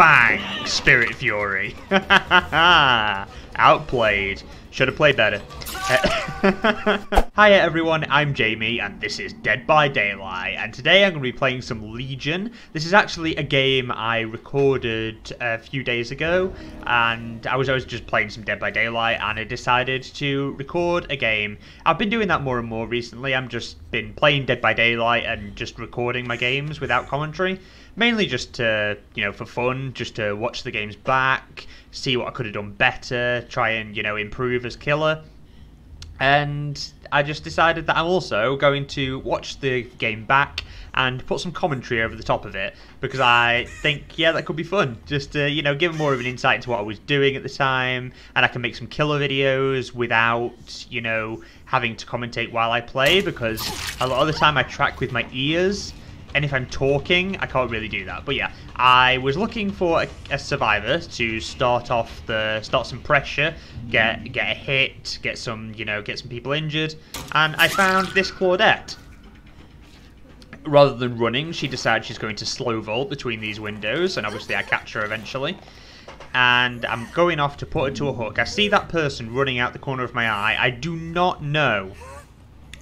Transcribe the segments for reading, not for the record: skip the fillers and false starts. Bang! Spirit Fury. Outplayed. Should have played better. Hiya everyone, I'm Jamie and this is Dead by Daylight, and today I'm going to be playing some Legion. This is actually a game I recorded a few days ago, and I was just playing some Dead by Daylight and I decided to record a game. I've been doing that more and more recently. I've just been playing Dead by Daylight and just recording my games without commentary. Mainly just to, you know, for fun, just to watch the games back, see what I could have done better, try and, you know, improve as killer. And I just decided that I'm also going to watch the game back and put some commentary over the top of it, because I think, yeah, that could be fun. Just to, you know, give more of an insight into what I was doing at the time, and I can make some killer videos without, you know, having to commentate while I play, because a lot of the time I track with my ears, and if I'm talking, I can't really do that. But yeah, I was looking for a survivor to start some pressure, get a hit, get some, you know, get some people injured, and I found this Claudette. Rather than running, she decides she's going to slow vault between these windows, and obviously I catch her eventually. And I'm going off to put her to a hook. I see that person running out the corner of my eye. I do not know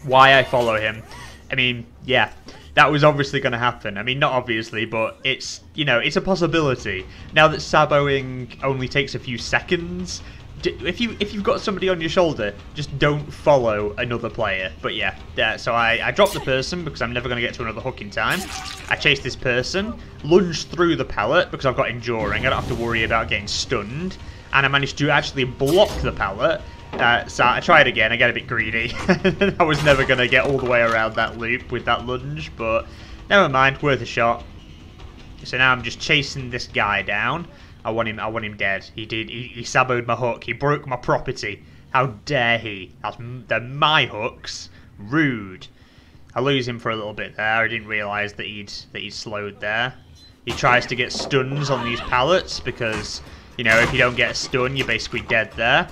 why I follow him. I mean, yeah. That was obviously going to happen. I mean, not obviously, but it's, you know, it's a possibility. Now that saboing only takes a few seconds, if you've got somebody on your shoulder, just don't follow another player. But yeah, so I dropped the person because I'm never going to get to another hook in time. I chased this person, lunged through the pallet because I've got Enduring. I don't have to worry about getting stunned. And I managed to actually block the pallet. So I tried again, I get a bit greedy. I was never going to get all the way around that loop with that lunge, but never mind, worth a shot. So now I'm just chasing this guy down. I want him dead. He saboed my hook, he broke my property. How dare he? They're my hooks. Rude. I lose him for a little bit there. I didn't realise that he'd slowed there. He tries to get stuns on these pallets because, you know, if you don't get a stun, you're basically dead there.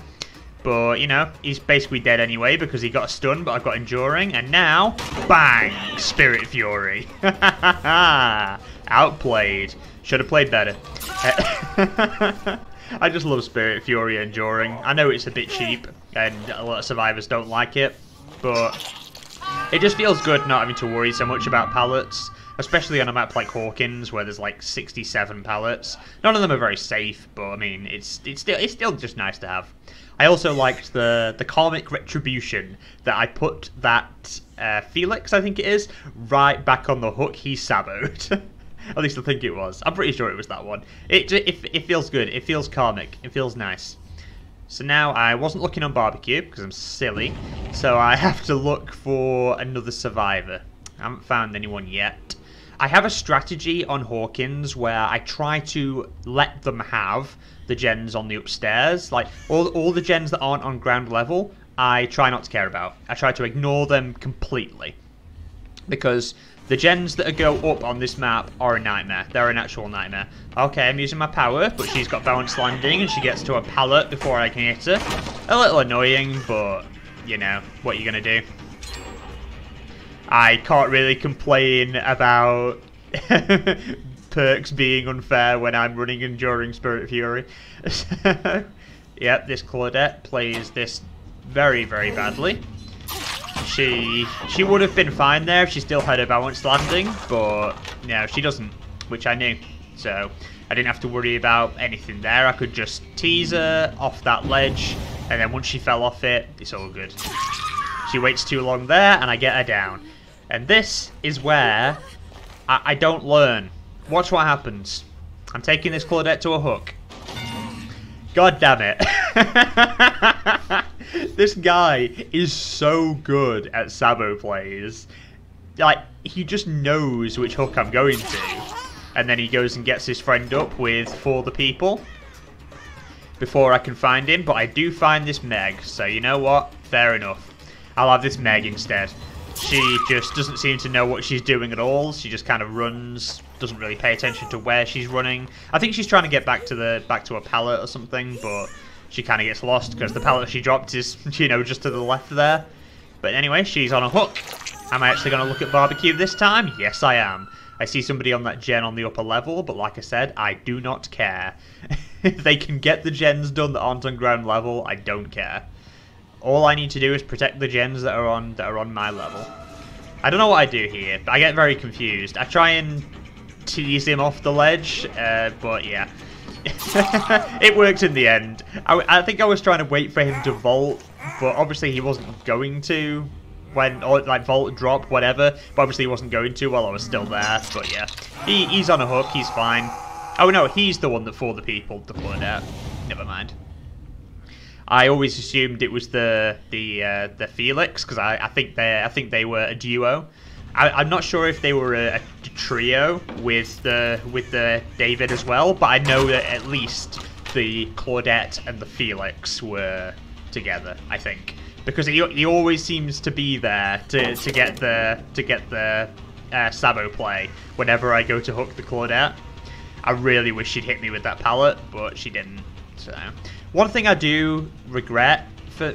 But, you know, he's basically dead anyway because he got a stun, but I've got Enduring. And now, bang! Spirit Fury. Outplayed. Should have played better. I just love Spirit Fury Enduring. I know it's a bit cheap and a lot of survivors don't like it, but it just feels good not having to worry so much about pallets. Especially on a map like Hawkins, where there's like 67 pallets. None of them are very safe, but I mean, it's still just nice to have. I also liked the Karmic Retribution, that I put that Felix, I think it is, right back on the hook he saboed. At least I think it was. I'm pretty sure it was that one. It feels good. It feels karmic. It feels nice. So now I wasn't looking on Barbecue because I'm silly, so I have to look for another survivor. I haven't found anyone yet. I have a strategy on Hawkins where I try to let them have the gens on the upstairs. Like, all the gens that aren't on ground level, I try not to care about. I try to ignore them completely. Because the gens that go up on this map are a nightmare. They're an actual nightmare. Okay, I'm using my power, but she's got balance landing and she gets to a pallet before I can hit her. A little annoying, but, you know, what are you going to do? I can't really complain about perks being unfair when I'm running Enduring Spirit Fury. So, yep, this Claudette plays this very, very badly. She would have been fine there if she still had her balance landing, but no, she doesn't, which I knew. So I didn't have to worry about anything there. I could just tease her off that ledge, and then once she fell off it, it's all good. She waits too long there, and I get her down. And this is where I don't learn. Watch what happens. I'm taking this Claudette to a hook. God damn it. This guy is so good at sabo plays. Like, he just knows which hook I'm going to. And then he goes and gets his friend up with For the People before I can find him. But I do find this Meg. So you know what? Fair enough. I'll have this Meg instead. She just doesn't seem to know what she's doing at all. She just kind of runs, doesn't really pay attention to where she's running. I think she's trying to get back to a pallet or something, but she kind of gets lost because the pallet she dropped is, you know, just to the left there. But anyway, she's on a hook. Am I actually going to look at Barbecue this time? Yes, I am. I see somebody on that gen on the upper level, but like I said, I do not care. If they can get the gens done that aren't on ground level, I don't care. All I need to do is protect the gens that are on my level. I don't know what I do here, but I get very confused. I try and tease him off the ledge, but yeah. It worked in the end. I think I was trying to wait for him to vault, but obviously he wasn't going to. Or like vault, drop, whatever. But obviously he wasn't going to while I was still there. But yeah, he's on a hook, he's fine. Oh no, he's the one that for the people deployed out. Never mind. I always assumed it was the Felix, because I think they were a duo. I'm not sure if they were a trio with the David as well, but I know that at least the Claudette and the Felix were together, I think, because he always seems to be there to get the Sabo play whenever I go to hook the Claudette. I really wish she'd hit me with that pallet, but she didn't. So one thing I do regret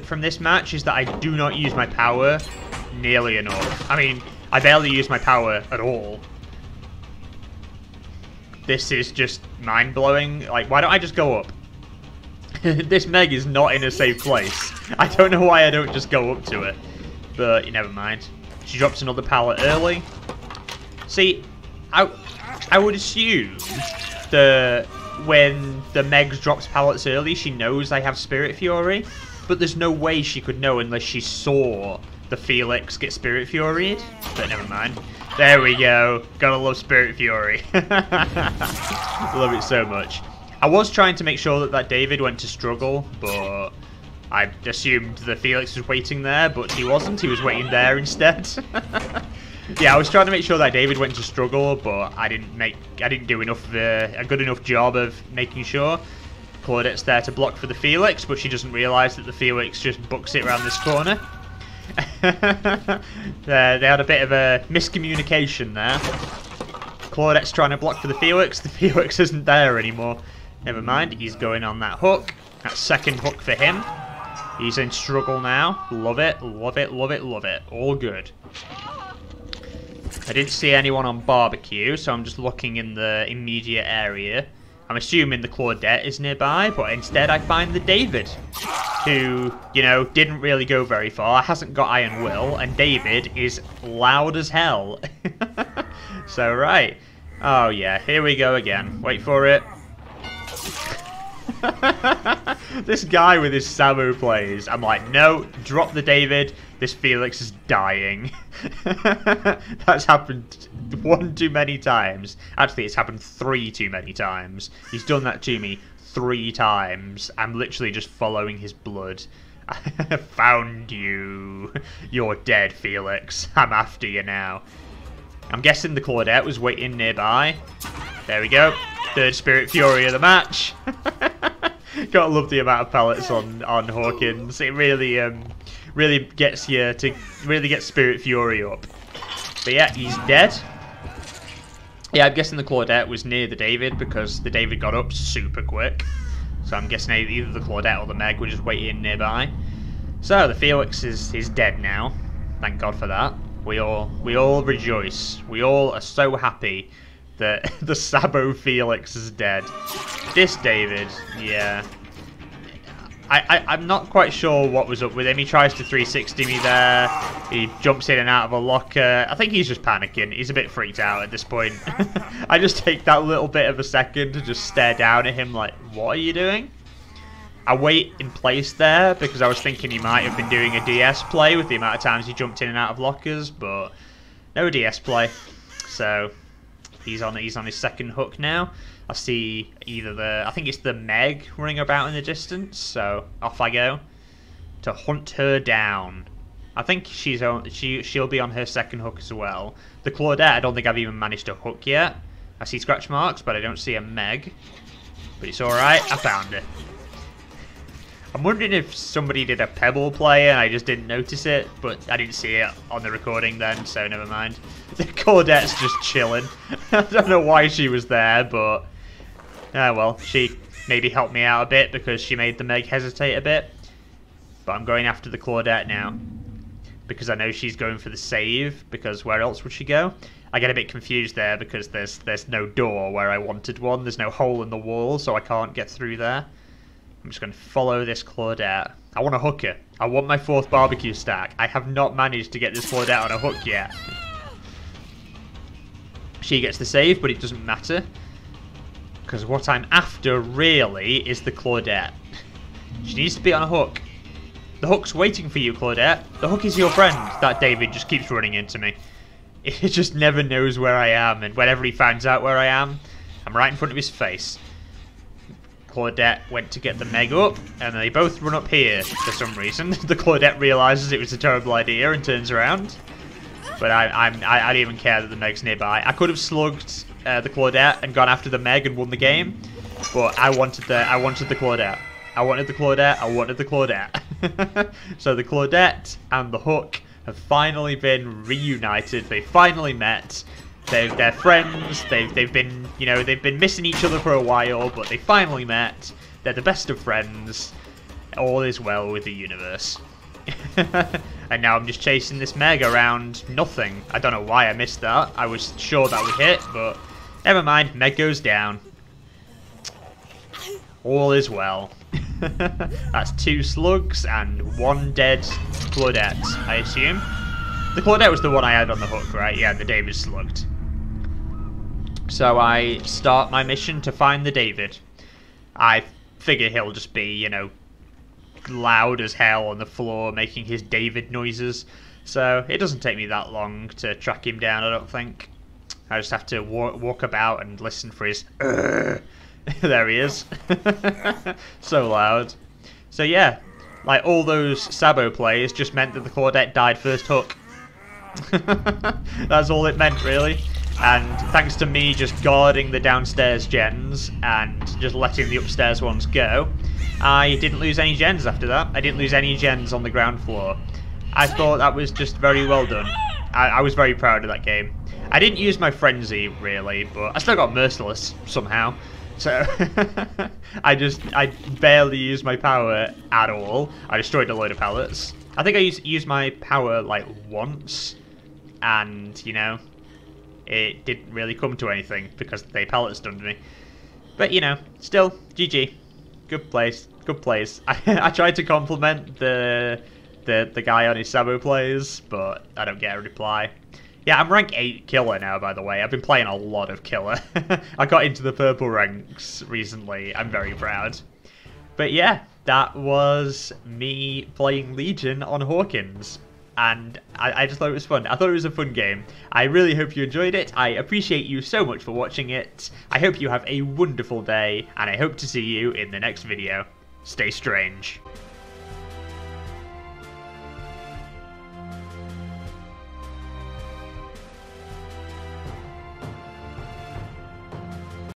from this match is that I do not use my power nearly enough. I mean, I barely use my power at all. This is just mind-blowing. Like, why don't I just go up? This Meg is not in a safe place. I don't know why I don't just go up to it. But, never mind. She drops another pallet early. See, I would assume that when the Meg drops pallets early, she knows I have Spirit Fury. But there's no way she could know unless she saw the Felix get Spirit Furied. But never mind. There we go. Gotta love Spirit Fury. Love it so much. I was trying to make sure that David went to struggle, but I assumed the Felix was waiting there, but he wasn't. He was waiting there instead. Yeah, I was trying to make sure that David went to struggle, but I didn't do enough of a good enough job of making sure. Claudette's there to block for the Felix, but she doesn't realise that the Felix just bucks it around this corner. They had a bit of a miscommunication there. Claudette's trying to block for the Felix. The Felix isn't there anymore. Never mind, he's going on that hook. That second hook for him. He's in struggle now. Love it, love it, love it, love it. All good. I didn't see anyone on Barbecue, so I'm just looking in the immediate area. I'm assuming the Claudette is nearby, but instead I find the David, who, didn't really go very far, hasn't got Iron Will, and David is loud as hell. So, right. Oh, yeah, here we go again. Wait for it. This guy with his Samu plays. I'm like, no, drop the David. This Felix is dying. That's happened one too many times. Actually, it's happened three too many times. He's done that to me three times. I'm literally just following his blood. I found you. You're dead, Felix. I'm after you now. I'm guessing the Claudette was waiting nearby. There we go. Third Spirit Fury of the match. Gotta love the amount of pallets on Hawkins. It really gets you to really get Spirit Fury up. But yeah, he's dead. Yeah, I'm guessing the Claudette was near the David because the David got up super quick. So I'm guessing either the Claudette or the Meg were just waiting nearby. So the Felix is dead now. Thank God for that. We all rejoice. We all are so happy. The Sabo Felix is dead. This David, yeah. I'm not quite sure what was up with him. He tries to 360 me there. He jumps in and out of a locker. I think he's just panicking. He's a bit freaked out at this point. I just take that little bit of a second to just stare down at him like, what are you doing? I wait in place there because I was thinking he might have been doing a DS play with the amount of times he jumped in and out of lockers, but no DS play. So He's on his second hook now. I see I think it's the Meg running about in the distance. So off I go to hunt her down. I think she'll be on her second hook as well. The Claudette, I don't think I've even managed to hook yet. I see scratch marks, but I don't see a Meg. But it's all right. I found her. I'm wondering if somebody did a Pebble play and I just didn't notice it, but I didn't see it on the recording then, so never mind. The Claudette's just chilling. I don't know why she was there, but well, she maybe helped me out a bit because she made the Meg hesitate a bit. But I'm going after the Claudette now because I know she's going for the save, because where else would she go? I get a bit confused there because there's no door where I wanted one. There's no hole in the wall, so I can't get through there. I'm just going to follow this Claudette. I want a hooker. I want my 4th barbecue stack. I have not managed to get this Claudette on a hook yet. She gets the save, but it doesn't matter. Because what I'm after, really, is the Claudette. She needs to be on a hook. The hook's waiting for you, Claudette. The hook is your friend. That David just keeps running into me. He just never knows where I am, and whenever he finds out where I am, I'm right in front of his face. Claudette went to get the Meg up, and they both run up here for some reason. The Claudette realises it was a terrible idea and turns around. But I don't even care that the Meg's nearby. I could have slugged the Claudette and gone after the Meg and won the game, but I wanted the Claudette. I wanted the Claudette. I wanted the Claudette. So the Claudette and the hook have finally been reunited. They finally met. They're friends. They've been, you know, they've been missing each other for a while, but they finally met. They're the best of friends. All is well with the universe. And now I'm just chasing this Meg around nothing. I don't know why I missed that. I was sure that would hit, but never mind. Meg goes down. All is well. That's 2 slugs and 1 dead Claudette, I assume. The Claudette was the one I had on the hook, right? Yeah, the David slugged. So I start my mission to find the David. I figure he'll just be, you know, loud as hell on the floor making his David noises. So it doesn't take me that long to track him down, I don't think. I just have to walk about and listen for his There he is. So loud. So yeah, like all those Sabo plays just meant that the Claudette died first hook. That's all it meant, really. And thanks to me just guarding the downstairs gens and just letting the upstairs ones go, I didn't lose any gens after that. I didn't lose any gens on the ground floor. I thought that was just very well done. I was very proud of that game. I didn't use my Frenzy, really, but I still got Merciless somehow. So, I barely used my power at all. I destroyed a load of pallets. I think I used my power, like, once. And, you know, it didn't really come to anything because they pallet stunned me. But, you know, still, GG. Good place. Good plays. I tried to compliment the guy on his Sabo plays, but I don't get a reply. Yeah, I'm rank 8 killer now, by the way. I've been playing a lot of killer. I got into the purple ranks recently. I'm very proud. But yeah, that was me playing Legion on Hawkins. And I just thought it was fun. I thought it was a fun game. I really hope you enjoyed it. I appreciate you so much for watching it. I hope you have a wonderful day, and I hope to see you in the next video. Stay strange.